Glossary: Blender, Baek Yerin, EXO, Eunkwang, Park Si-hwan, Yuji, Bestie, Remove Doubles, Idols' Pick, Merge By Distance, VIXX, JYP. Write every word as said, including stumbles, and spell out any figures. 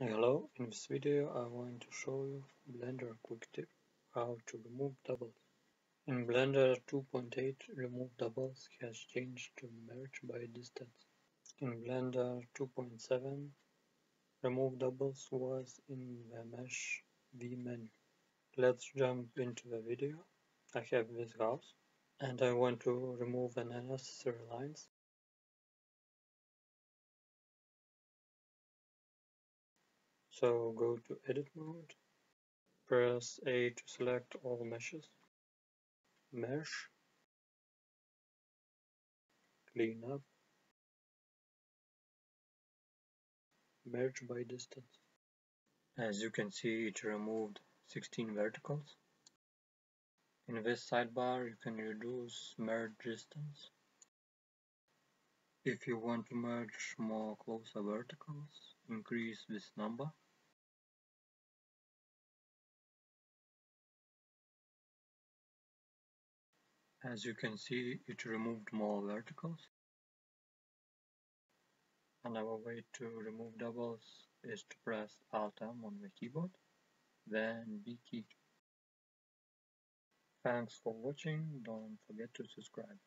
Hello, in this video I want to show you Blender quick tip how to remove doubles. In Blender two point eight, remove doubles has changed to merge by distance. In Blender two point seven, remove doubles was in the mesh V menu. Let's jump into the video. I have this house and I want to remove an unnecessary lines. So go to edit mode, press A to select all meshes, mesh, clean up, merge by distance. As you can see, it removed sixteen verticals. In this sidebar you can reduce merge distance. If you want to merge more closer verticals, increase this number. As you can see, it removed more verticals. Another way to remove doubles is to press Alt M on the keyboard, then B key. Thanks for watching, don't forget to subscribe.